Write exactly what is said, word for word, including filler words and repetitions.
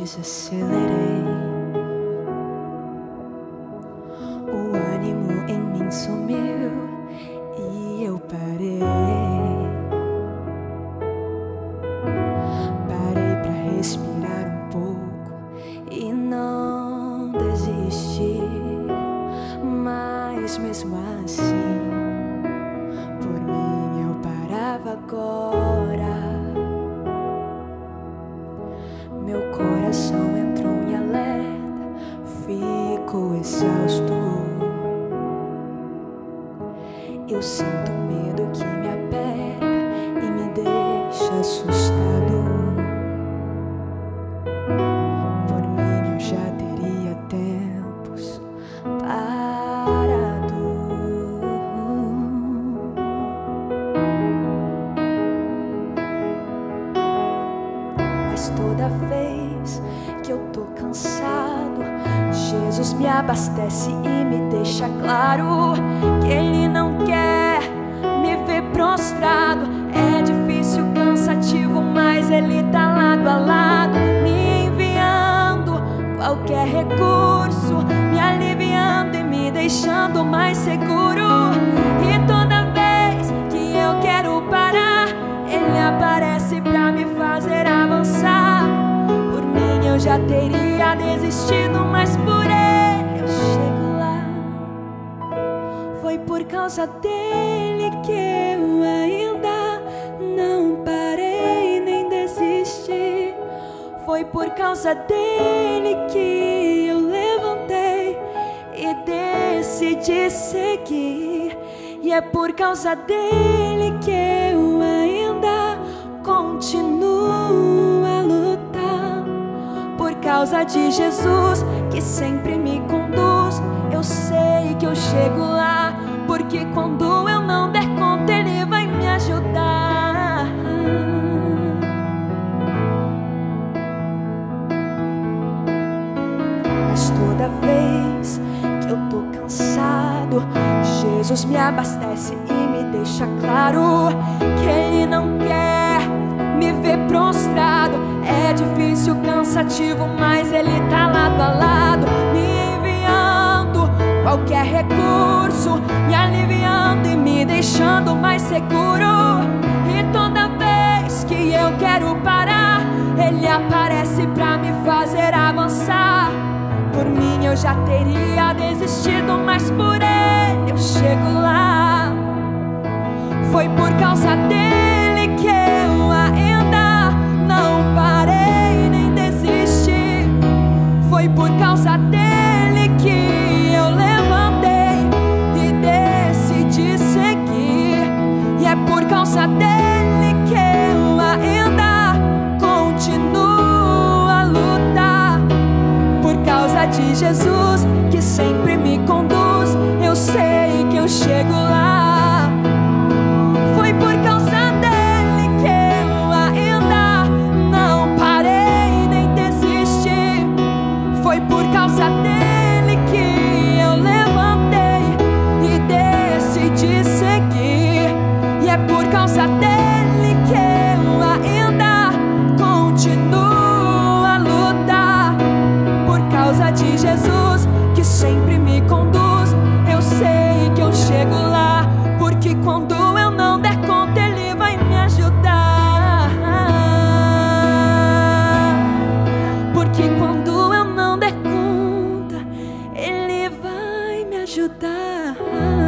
desacelerei. O ânimo em mim sumiu e eu parei. Parei pra respirar um pouco e não desisti. Mas mesmo assim, por mim eu parava agora. Meu coração entrou em alerta, fico exausto. Eu sinto um medo que me aperta e me deixa assustado. Por mim eu já teria tempos parado. Mas toda vez que eu tô cansado, Jesus me abastece e me deixa claro que Ele não quer me ver prostrado. É difícil, cansativo, mas Ele tá lado a lado, me enviando qualquer recurso, me aliviando e me deixando mais seguro. E toda vez que eu quero parar, Ele aparece pra me fazer avançar. Eu já teria desistido, mas por Ele eu chego lá. Foi por causa dele que eu ainda não parei nem desisti. Foi por causa dele que eu levantei e decidi seguir. E é por causa dele que eu ainda continuo. Por causa de Jesus que sempre me conduz, eu sei que eu chego lá, porque quando eu não der conta, Ele vai me ajudar. Mas toda vez que eu tô cansado, Jesus me abastece e me deixa claro que Ele não quer me ver prostrado. É difícil, cansativo, mas Ele tá lado a lado, me enviando qualquer recurso, me aliviando e me deixando mais seguro. E toda vez que eu quero parar, Ele aparece pra me fazer avançar. Por mim eu já teria desistido, mas por Ele eu chego lá. Foi por causa dele que eu ainda não parei nem desisti. Foi por causa dele que eu levantei e decidi seguir. E é por causa dele que eu ainda continuo a lutar. Por causa de Jesus que sempre me conduz, eu sei que eu chego lá. Foi por causa dele que eu ainda não parei nem desisti. Foi por causa dele que eu levantei e decidi seguir. E é por causa dele que eu ainda continuo a lutar. Por causa de Jesus que sempre me conduz, eu sei que eu chego lá, porque quando eu não der conta, Ele vai me ajudar. Porque quando eu não der conta, Ele vai me ajudar.